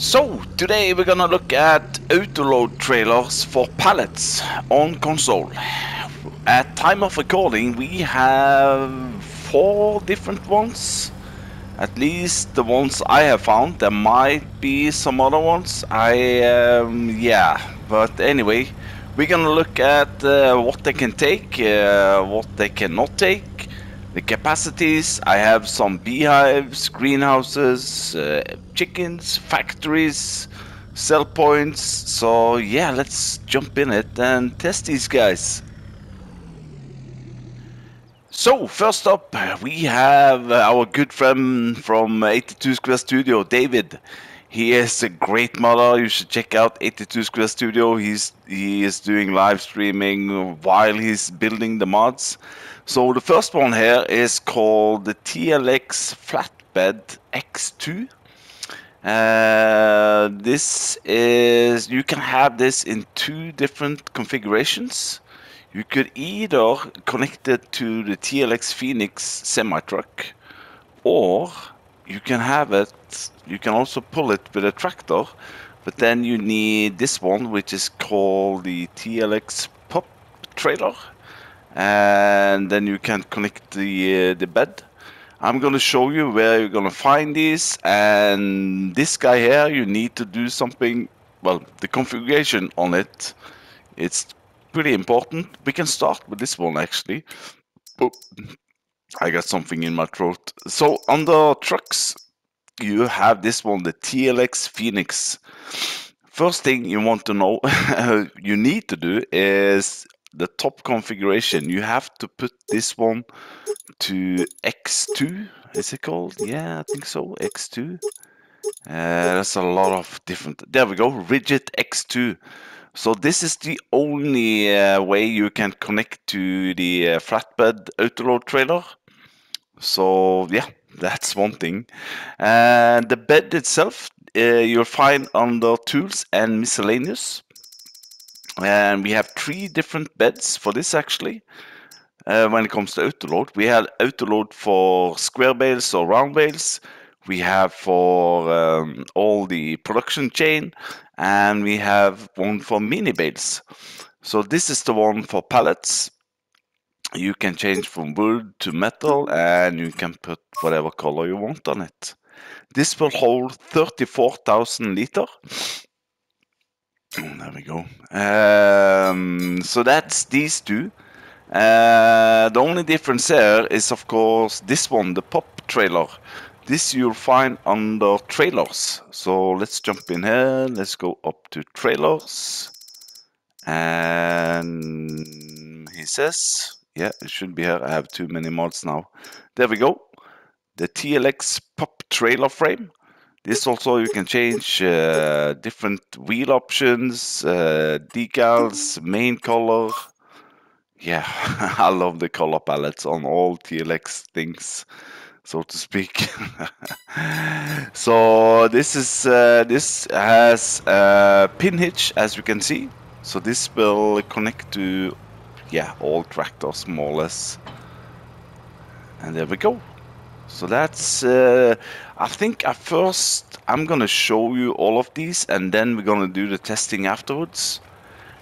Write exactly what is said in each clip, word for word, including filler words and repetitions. So today we're gonna look at autoload trailers for pallets on console. At time of recording we have four different ones, at least the ones I have found. There might be some other ones, I um, yeah, but anyway we're gonna look at uh, what they can take, uh, what they cannot take, the capacities. I have some beehives, greenhouses, uh, chickens, factories, sell points. So yeah, let's jump in it and test these guys. So first up we have our good friend from eighty-two Square Studio, David. He is a great modder. You should check out eighty-two Square Studio. He's he is doing live streaming while he's building the mods. So the first one here is called the T L X Flatbed X two. Uh, this is, you can have this in two different configurations. You could either connect it to the T L X Phoenix semi-truck, or you can have it, you can also pull it with a tractor, but then you need this one, which is called the T L X Pop Trailer, and then you can connect the uh, the bed. I'm gonna show you where you're gonna find these, and this guy here, you need to do something, well, the configuration on it, it's pretty important. We can start with this one actually. Oh, I got something in my throat. So under trucks you have this one, the T L X Phoenix. First thing you want to know you need to do is the top configuration. You have to put this one to X two, is it called? Yeah, I think so, X two. Uh, that's a lot of different, there we go, rigid X two. So this is the only uh, way you can connect to the uh, flatbed autoload trailer. So yeah, that's one thing. And uh, the bed itself, uh, you'll find under tools and miscellaneous. And we have three different beds for this actually. Uh, when it comes to autoload, we have autoload for square bales or round bales. We have for um, all the production chain, and we have one for mini bales. So this is the one for pallets. You can change from wood to metal, and you can put whatever color you want on it. This will hold thirty-four thousand liter. There we go. Um, so that's these two. Uh, the only difference here is, of course, this one, the pop trailer. This you'll find under trailers. So let's jump in here. Let's go up to trailers. And he says, yeah, it should be here. I have too many mods now. There we go. The T L X Pop Trailer frame. This also you can change uh, different wheel options, uh, decals, main color. Yeah, I love the color palettes on all T L X things, so to speak. So this is uh, this has a pin hitch, as you can see. So this will connect to, yeah, all tractors more or less. And there we go. So that's, uh, I think at first I'm gonna show you all of these and then we're gonna do the testing afterwards.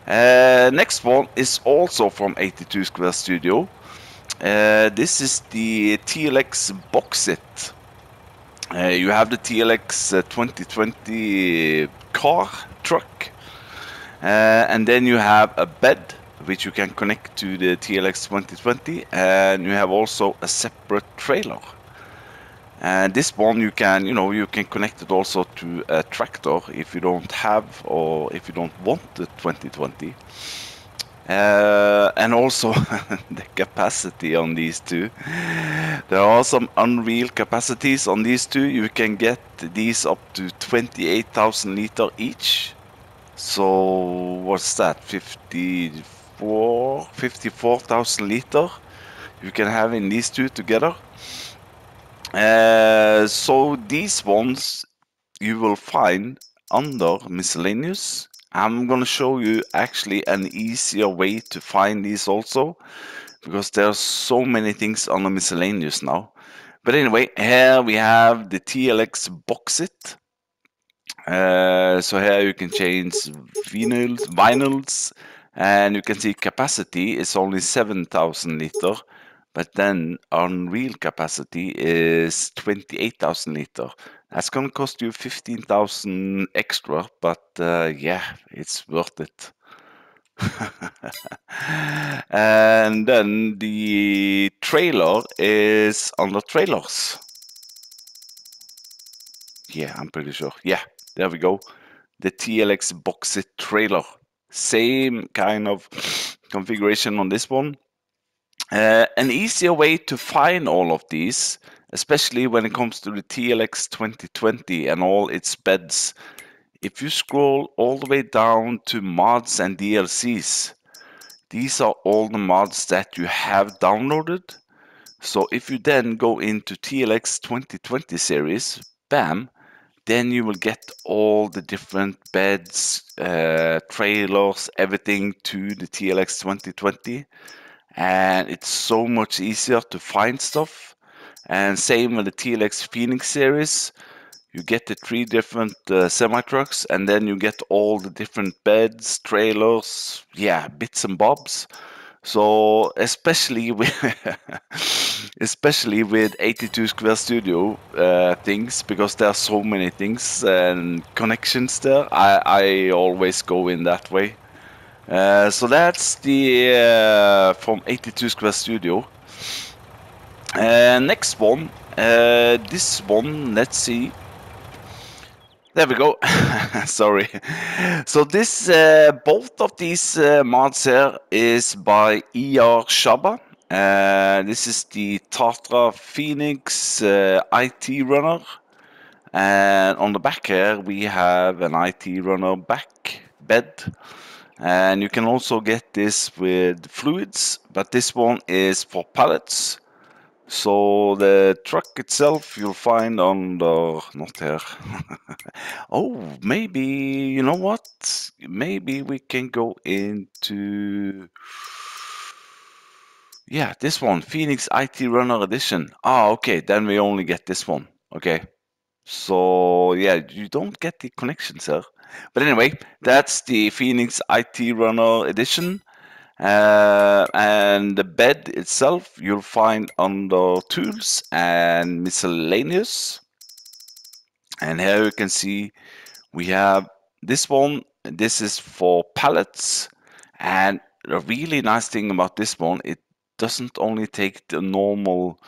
Uh, next one is also from eighty-two Square Studio. Uh, this is the T L X Boxit. Uh, you have the T L X uh, twenty twenty car truck, uh, and then you have a bed which you can connect to the T L X twenty twenty, and you have also a separate trailer. And this one you can, you know, you can connect it also to a tractor if you don't have, or if you don't want the twenty twenty. Uh, and also the capacity on these two. There are some unreal capacities on these two. You can get these up to twenty-eight thousand liter each. So what's that? fifty-four thousand liter you can have in these two together. Uh, so these ones you will find under miscellaneous. I'm gonna show you actually an easier way to find these also, because there are so many things on the miscellaneous now. But anyway, here we have the T L X Boxit. Uh, so here you can change vinyls, vinyls, and you can see capacity is only seven thousand liter, but then unreal capacity is twenty-eight thousand liter. That's gonna cost you fifteen thousand extra, but uh, yeah, it's worth it. And then the trailer is under trailers. Yeah, I'm pretty sure. Yeah, there we go. The T L X Boxit trailer. Same kind of configuration on this one. Uh, an easier way to find all of these, especially when it comes to the T L X twenty twenty and all its beds, if you scroll all the way down to mods and D L Cs, these are all the mods that you have downloaded. So if you then go into T L X twenty twenty series, bam, then you will get all the different beds, uh, trailers, everything to the T L X twenty twenty. And it's so much easier to find stuff. And same with the T L X Phoenix series. You get the three different uh, semi-trucks, and then you get all the different beds, trailers, yeah, bits and bobs. So especially with especially with eighty-two Square Studio uh, things, because there are so many things and connections there. I, I always go in that way. Uh, so that's the uh, from eighty-two Square Studio. Uh, next one, uh, this one. Let's see. There we go. Sorry. So this, uh, both of these uh, mods here is by Eierschaber. Uh, this is the Tatra Phoenix uh, I T Runner, and on the back here we have an I T Runner back bed, and you can also get this with fluids, but this one is for pallets. So the truck itself you'll find on the, not here. Oh, maybe, you know what? Maybe we can go into, yeah, this one, Phoenix I T Runner Edition. Ah, okay, then we only get this one. Okay, so yeah, you don't get the connections here. But anyway, that's the Phoenix I T Runner Edition. Uh, and the bed itself you'll find under tools and miscellaneous, and here you can see we have this one. This is for pallets, and a really nice thing about this one, it doesn't only take the normal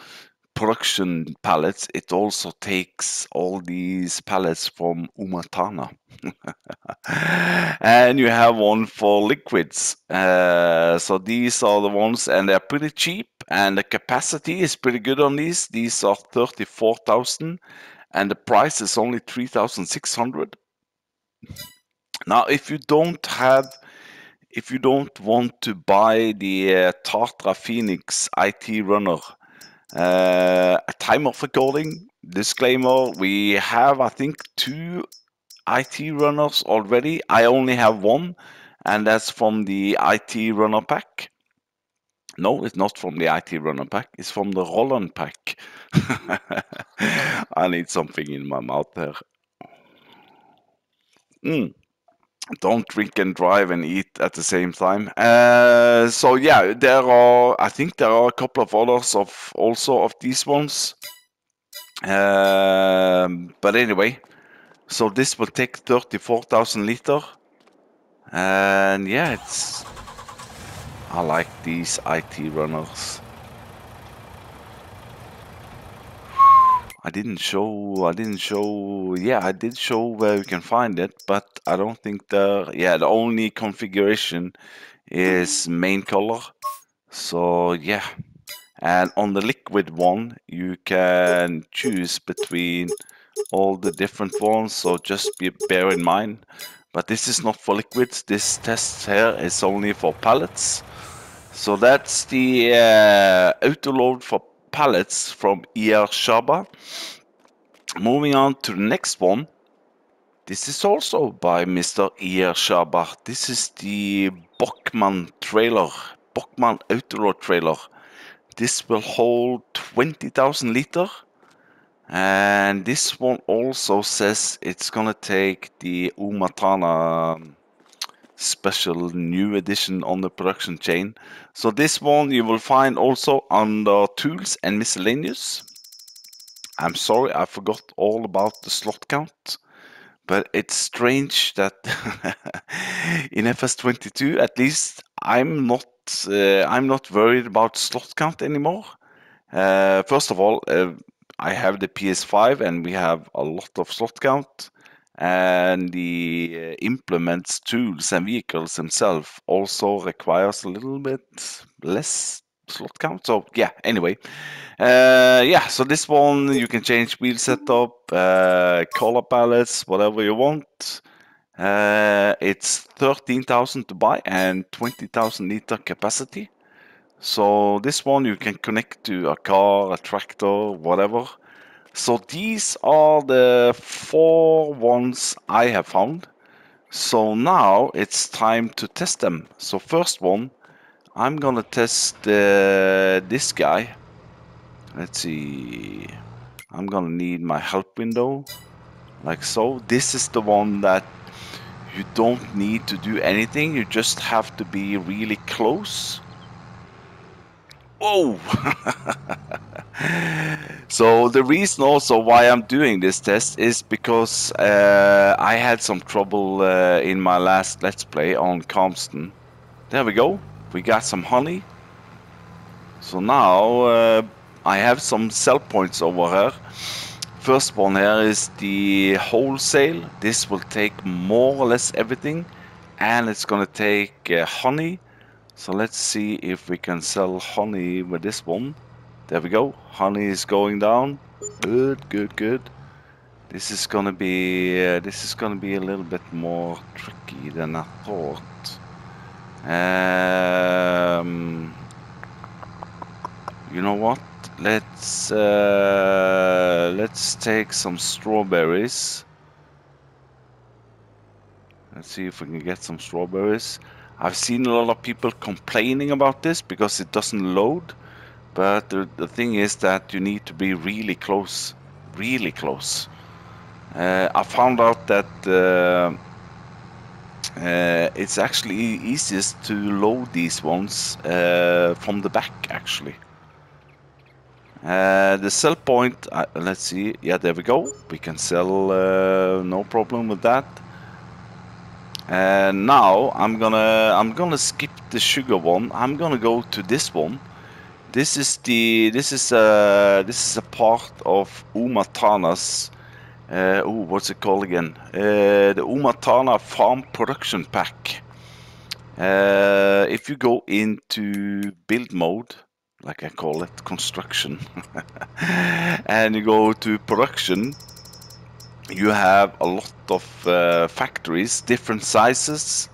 production pallets, it also takes all these pallets from Umatana. And you have one for liquids. Uh, so these are the ones, and they're pretty cheap, and the capacity is pretty good on these. These are thirty-four thousand, and the price is only three thousand six hundred. Now, if you don't have, if you don't want to buy the uh, Tatra Phoenix I T Runner, Uh, a time of recording, disclaimer, we have I think two I T runners already. I only have one, and that's from the I T Runner pack. No, it's not from the I T Runner pack, it's from the Roland pack. I need something in my mouth there. Mm. Don't drink and drive and eat at the same time. Uh, so yeah, there are, I think there are a couple of others of also of these ones. Um, but anyway, so this will take thirty-four thousand liter. And yeah, it's, I like these I T runners. I didn't show, I didn't show, yeah, I did show where you can find it, but I don't think the, yeah, the only configuration is main color. So, yeah. And on the liquid one, you can choose between all the different ones, so just be, bear in mind. But this is not for liquids, this test here is only for pallets. So that's the uh, autoload for pallets from Eierschaber. Moving on to the next one. This is also by Mister Eierschaber. This is the Bockmann trailer, Bockmann Autoload trailer. This will hold twenty thousand liter, And this one also says it's gonna take the Umatana special new edition on the production chain. So this one you will find also under tools and miscellaneous. I'm sorry, I forgot all about the slot count, but it's strange that in F S twenty-two, at least I'm not uh, I'm not worried about slot count anymore. Uh, first of all, uh, I have the P S five and we have a lot of slot count, and the implements, tools and vehicles themselves also requires a little bit less slot count. So yeah, anyway, uh yeah, so this one you can change wheel setup, uh color palettes, whatever you want. Uh it's thirteen thousand to buy and twenty thousand liter capacity. So this one you can connect to a car, a tractor, whatever. So these are the four ones I have found. So now it's time to test them. So first one, I'm gonna test uh, this guy. Let's see. I'm gonna need my help window, like so. This is the one that you don't need to do anything. You just have to be really close. Whoa! So the reason also why I'm doing this test is because uh, I had some trouble uh, in my last Let's Play on Calmsden. There we go. We got some honey. So now uh, I have some sell points over here. First one here is the wholesale. This will take more or less everything, and it's gonna take uh, honey. So let's see if we can sell honey with this one. There we go. Honey is going down. Good, good, good. This is gonna be uh, this is gonna be a little bit more tricky than I thought. Um, you know what? Let's uh, let's take some strawberries. Let's see if we can get some strawberries. I've seen a lot of people complaining about this because it doesn't load, but the, the thing is that you need to be really close, really close. Uh, I found out that uh, Uh, it's actually easiest to load these ones uh, from the back, actually. Uh, the sell point, uh, let's see, yeah, there we go. We can sell, uh, no problem with that. And now I'm gonna I'm gonna skip the sugar one. I'm gonna go to this one. This is the this is a this is a part of Umatana's. Uh, oh, what's it called again? Uh, the Umatana Farm Production Pack. Uh, if you go into build mode, like I call it, construction, and you go to production, you have a lot of uh, factories, different sizes.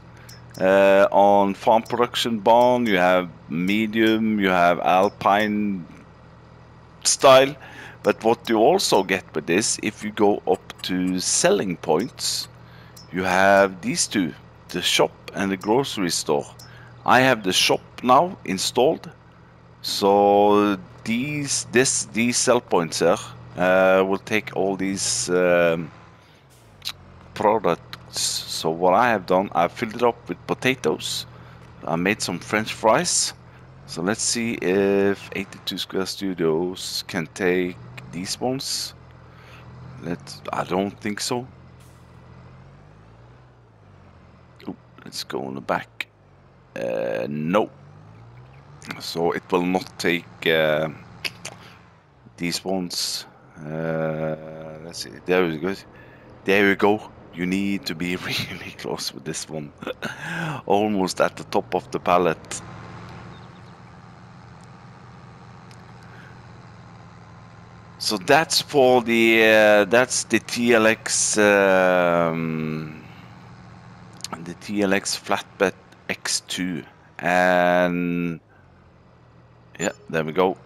Uh, on farm production barn, you have medium, you have alpine style. But what you also get with this, if you go up to selling points, you have these two, the shop and the grocery store. I have the shop now installed, so these this these sell points here uh, will take all these um, products. So what I have done, I filled it up with potatoes. I made some French fries. So let's see if eighty-two Square Studios can take these ones. Let's, I don't think so. Ooh, let's go on the back. Uh, no. So it will not take uh, these ones. Uh, let's see. There we go. There we go. You need to be really close with this one. Almost at the top of the pallet. So that's for the uh, that's the T L X um, the T L X Flatbed X two, and yeah, there we go.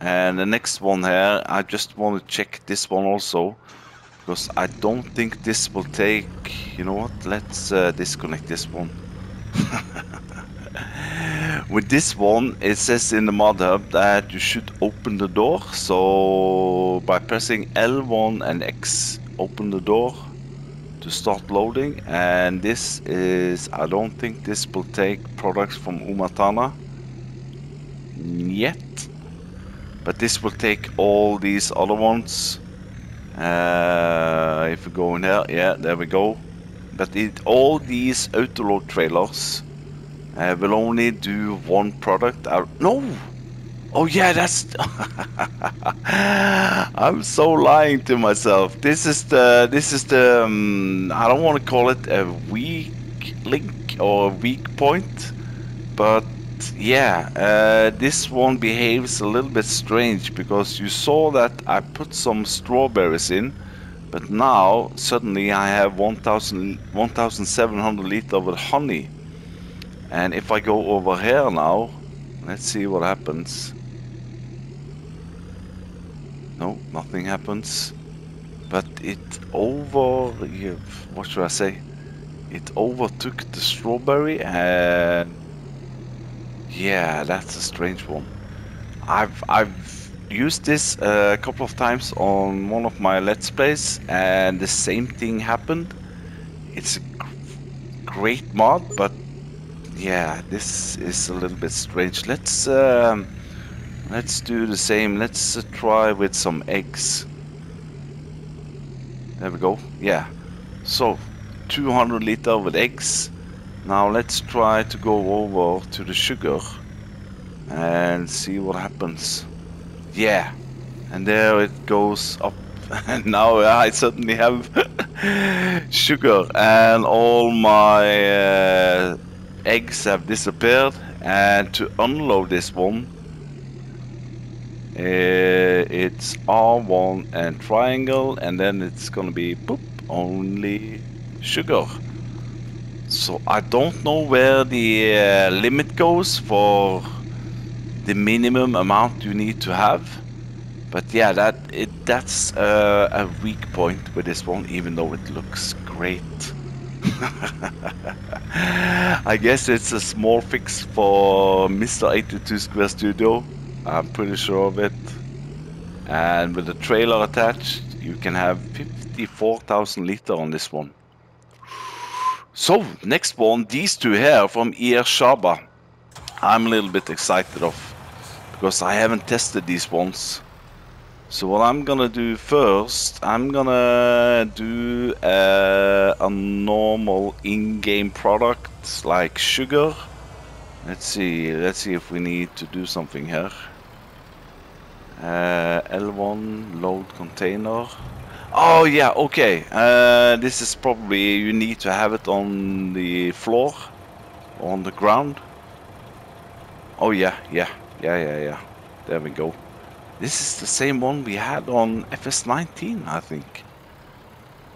And the next one here, I just want to check this one also because I don't think this will take. You know what? Let's uh, disconnect this one. With this one, it says in the mod hub that you should open the door, so by pressing L one and X, open the door to start loading. And this is, I don't think this will take products from Umatana yet, but this will take all these other ones. Uh, if we go in here, yeah, there we go. But it, all these autoload trailers Uh, will only do one product out. No! Oh yeah, that's... I'm so lying to myself. This is the... This is the... Um, I don't want to call it a weak link or a weak point. But yeah, uh, this one behaves a little bit strange, because you saw that I put some strawberries in. But now, suddenly I have one thousand seven hundred liters with honey. And if I go over here now, let's see what happens. No, nothing happens. But it over... what should I say? It overtook the strawberry and... yeah, that's a strange one. I've, I've used this a couple of times on one of my Let's Plays, and the same thing happened. It's a great mod, but... yeah, this is a little bit strange. Let's um, let's do the same. Let's uh, try with some eggs. There we go. Yeah. So, two hundred liter with eggs. Now let's try to go over to the sugar and see what happens. Yeah. And there it goes up. And now I suddenly have sugar and all my... Uh, eggs have disappeared. And to unload this one, uh, it's R one and triangle, and then it's gonna be boop, only sugar. So I don't know where the uh, limit goes for the minimum amount you need to have, but yeah, that it that's uh, a weak point with this one, even though it looks great. I guess it's a small fix for Mister eighty-two Square Studio, I'm pretty sure of it. And with the trailer attached, you can have fifty-four thousand liter on this one. So, next one, these two here from Eierschaber. I'm a little bit excited of, because I haven't tested these ones. So what I'm gonna do first, I'm gonna do uh, a normal in-game product like sugar. Let's see, let's see if we need to do something here. Uh, L one, load container. Oh yeah, okay. Uh, this is probably, you need to have it on the floor, on the ground. Oh yeah, yeah, yeah, yeah, yeah. There we go. This is the same one we had on F S nineteen, I think.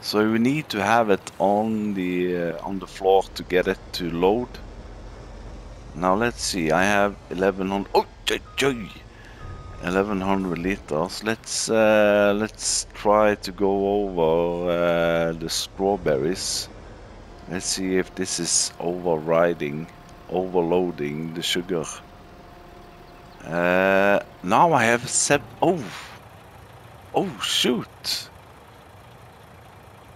So we need to have it on the uh, on the floor to get it to load. Now let's see. I have eleven hundred. Oh, joy, joy. eleven hundred liters. Let's uh, let's try to go over uh, the strawberries. Let's see if this is overriding, overloading the sugar. Uh, now I have seven. Oh, oh shoot!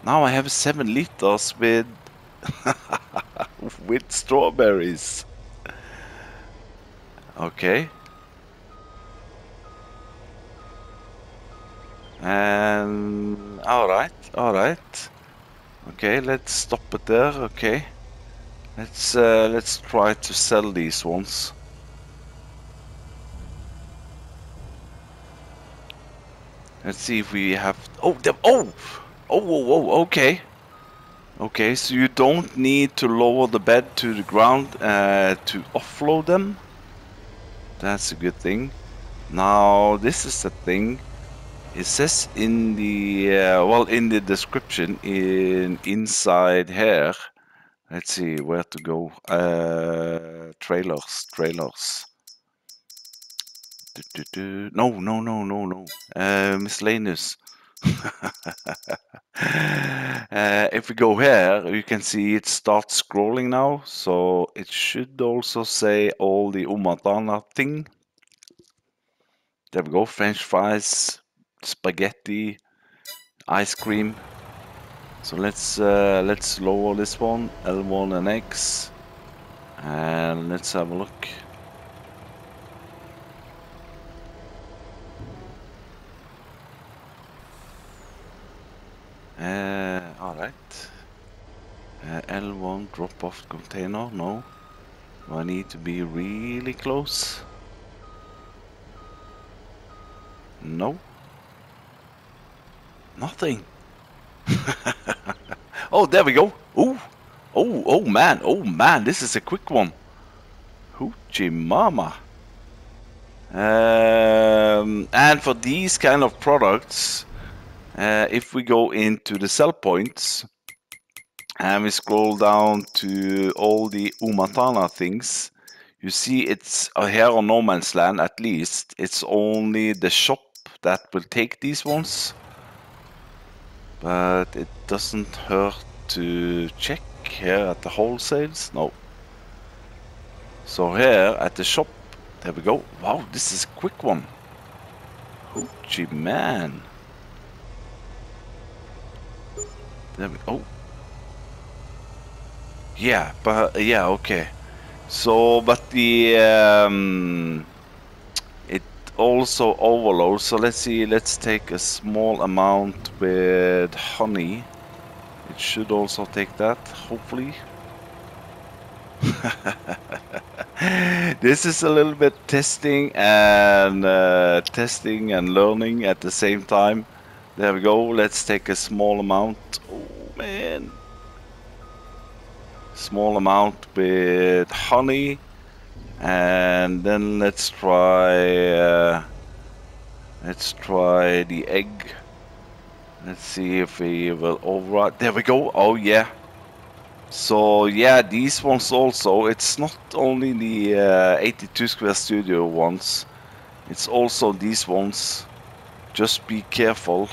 Now I have seven liters with with strawberries. Okay. And all right, all right. Okay, let's stop it there. Okay, let's uh, let's try to sell these ones. Let's see if we have... oh, the, oh! Oh, whoa, whoa, okay. Okay, so you don't need to lower the bed to the ground uh, to offload them. That's a good thing. Now, this is the thing. It says in the... Uh, well, in the description, in inside here. Let's see, where to go. Uh, trailers, trailers. No, no, no, no, no. Uh, miscellaneous. uh, if we go here, you can see it starts scrolling now, so it should also say all the Umatana thing. There we go, French fries, spaghetti, ice cream. So let's uh, let's lower this one, L one and X, and let's have a look. Uh, alright, uh, L one drop off container, no, I need to be really close, no, nothing. Oh, there we go. Oh, oh, oh man, oh man, this is a quick one. Hoochie mama. Um, and for these kind of products, Uh, if we go into the sell points and we scroll down to all the Umatana things, you see it's uh, here on No Man's Land, at least it's only the shop that will take these ones, but it doesn't hurt to check here at the wholesales. No, so here at the shop, there we go. Wow, this is a quick one. Hoochie man. There we go. Yeah, but yeah, okay. So, but the um, it also overloads. So let's see. Let's take a small amount with honey. It should also take that, hopefully. This is a little bit testing and uh, testing and learning at the same time. There we go. Let's take a small amount. Oh man. Small amount with honey. And then let's try uh, let's try the egg. Let's see if we will override. There we go. Oh yeah. So yeah, these ones also. It's not only the uh, eighty-two Square Studio ones. It's also these ones. Just be careful.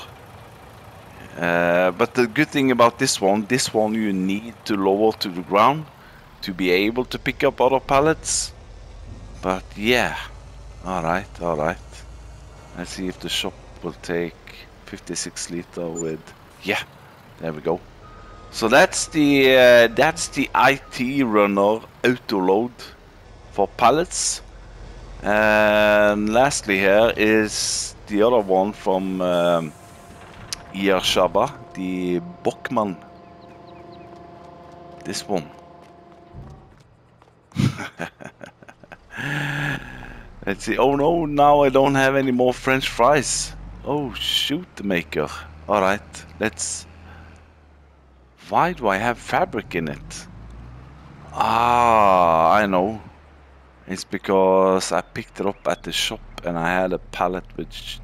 Uh, but the good thing about this one, this one you need to lower to the ground to be able to pick up other pallets. But yeah, alright, alright. Let's see if the shop will take fifty-six liter with, yeah, there we go. So that's the uh, that's the I T Runner autoload for pallets. And lastly here is the other one from um, Eierschaber, the Bockmann. This one. Let's see. Oh no, now I don't have any more French fries. Oh shoot, the maker. Alright, let's. Why do I have fabric in it? Ah, I know. It's because I picked it up at the shop and I had a pallet which.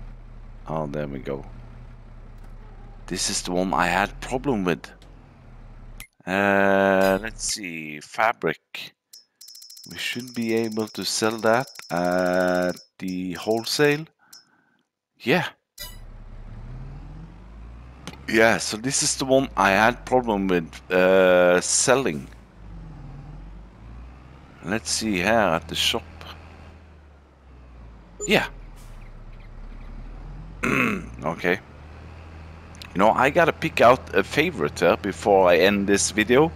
Oh, there we go. This is the one I had problem with. Uh, let's see, fabric. We should be able to sell that at the wholesale. Yeah. Yeah, so this is the one I had problem with uh, selling. Let's see here at the shop. Yeah. Okay. You know, I gotta pick out a favorite here before I end this video.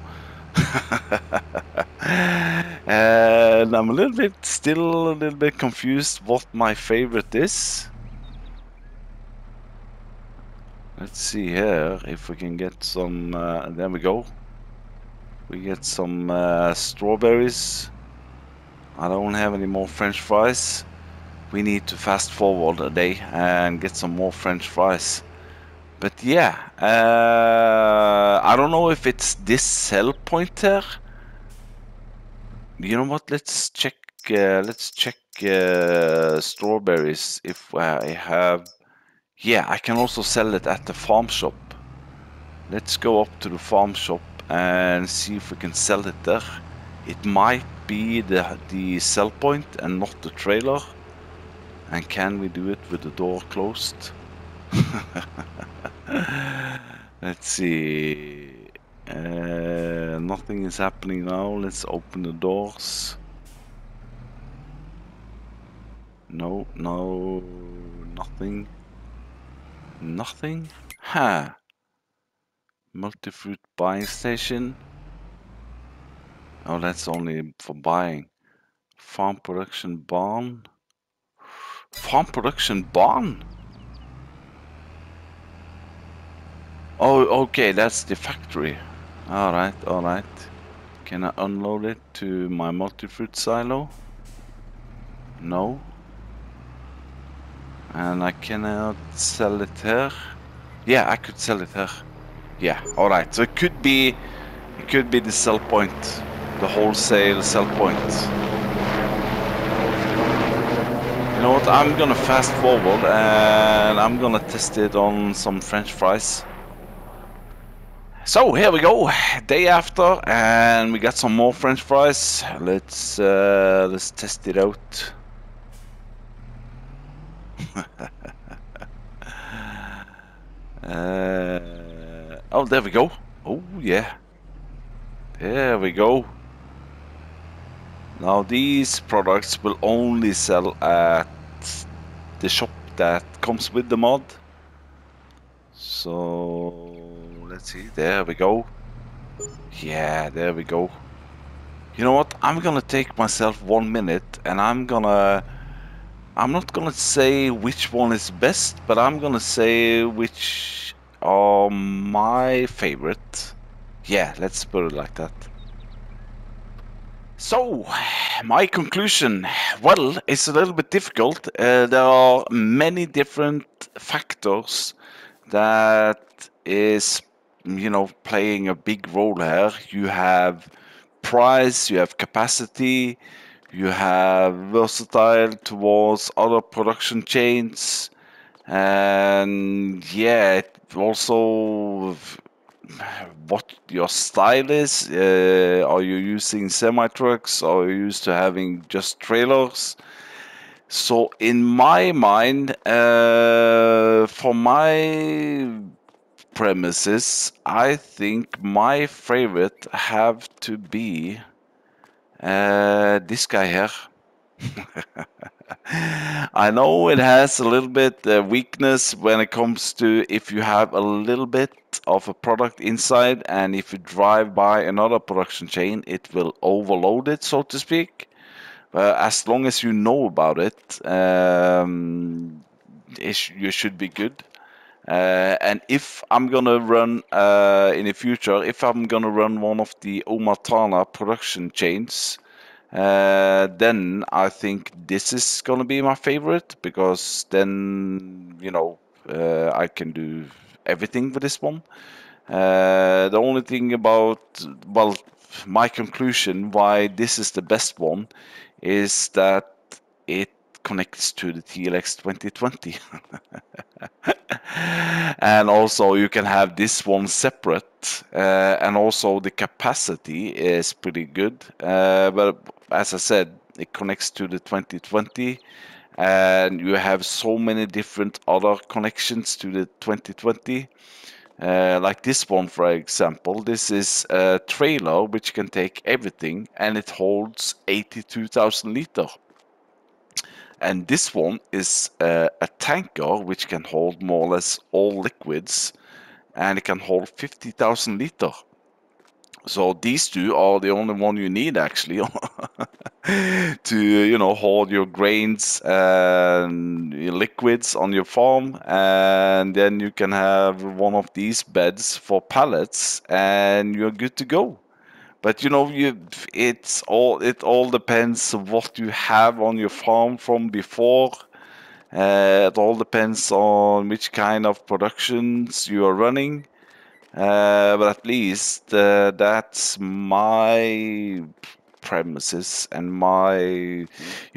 And I'm a little bit, still a little bit confused what my favorite is. Let's see here if we can get some, uh, there we go. We get some uh, strawberries. I don't have any more French fries. We need to fast forward a day and get some more French fries. But yeah, uh, I don't know if it's this cell pointer. You know what? Let's check. Uh, let's check uh, strawberries. If I have, yeah, I can also sell it at the farm shop. Let's go up to the farm shop and see if we can sell it there. It might be the the cell point and not the trailer. And can we do it with the door closed? Let's see. Uh, nothing is happening now. Let's open the doors. No, no, nothing. Nothing? Ha! Multi-fruit buying station. Oh, that's only for buying. Farm production barn. Farm production barn? Oh, okay, that's the factory. Alright, alright. Can I unload it to my multi-fruit silo? No. And I cannot sell it here. Yeah, I could sell it here. Yeah, alright. So it could be it could be the sell point. The wholesale sell point. You know what? I'm gonna fast forward and I'm gonna test it on some French fries. So here we go, day after, and we got some more French fries. Let's uh, let's test it out. uh, oh, there we go. Oh yeah, there we go. Now these products will only sell at the shop that comes with the mod. So. Let's see, there we go. Yeah, there we go. You know what? I'm gonna take myself one minute and I'm gonna... I'm not gonna say which one is best, but I'm gonna say which are my favorite. Yeah, let's put it like that. So, my conclusion. Well, it's a little bit difficult. Uh, there are many different factors that is... you know, playing a big role here. You have price, you have capacity, you have versatile towards other production chains, and yeah, it also what your style is. Uh, are you using semi trucks? Are you used to having just trailers? So, in my mind, uh, for my premises, I think my favorite have to be uh, this guy here. I know it has a little bit uh, weakness when it comes to if you have a little bit of a product inside, and if you drive by another production chain, it will overload it, so to speak. Uh, as long as you know about it, um, it sh you should be good. Uh, and if I'm gonna run uh, in the future, if I'm gonna run one of the Umatana production chains, uh, then I think this is gonna be my favorite, because then, you know, uh, I can do everything with this one. Uh, the only thing about, well, my conclusion why this is the best one is that it connects to the T L X twenty twenty. And also you can have this one separate, uh, and also the capacity is pretty good, uh, but as I said, it connects to the twenty twenty, and you have so many different other connections to the twenty twenty, uh, like this one, for example. This is a trailer which can take everything, and it holds eighty-two thousand liter. And this one is uh, a tanker which can hold more or less all liquids, and it can hold fifty thousand liter. So these two are the only one you need actually to, you know, hold your grains and your liquids on your farm. And then you can have one of these beds for pallets and you're good to go. But you know, you it's all it all depends on what you have on your farm from before. Uh, it all depends on which kind of productions you are running. Uh, but at least uh, that's my premises and my, you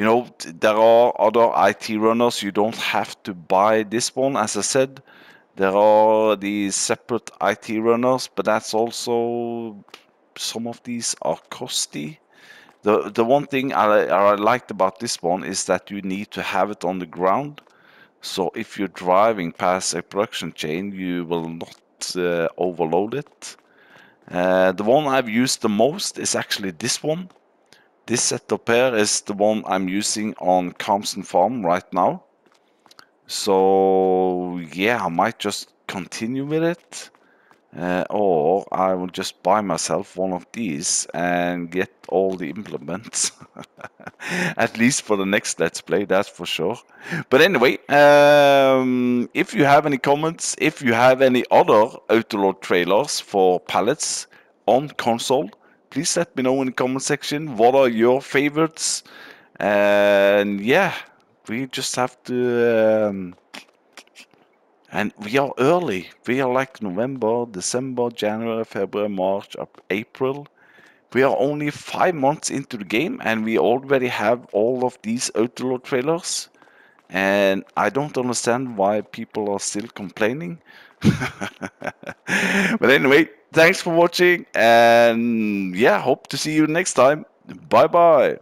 know, there are other I T runners. You don't have to buy this one, as I said. There are these separate I T runners, but that's also. Some of these are costly. The the one thing I, I liked about this one is that you need to have it on the ground. So if you're driving past a production chain, you will not uh, overload it. Uh, the one I've used the most is actually this one. This setup here is the one I'm using on Carson Farm right now. So yeah, I might just continue with it. Uh, or I will just buy myself one of these and get all the implements. At least for the next Let's Play, that's for sure. But anyway, um, if you have any comments, if you have any other Autoload trailers for pallets on console, please let me know in the comment section what are your favorites. And yeah, we just have to... Um, and we are early. We are like November, December, January, February, March, April. We are only five months into the game and we already have all of these Autoload trailers. And I don't understand why people are still complaining. But anyway, thanks for watching. And yeah, hope to see you next time. Bye-bye.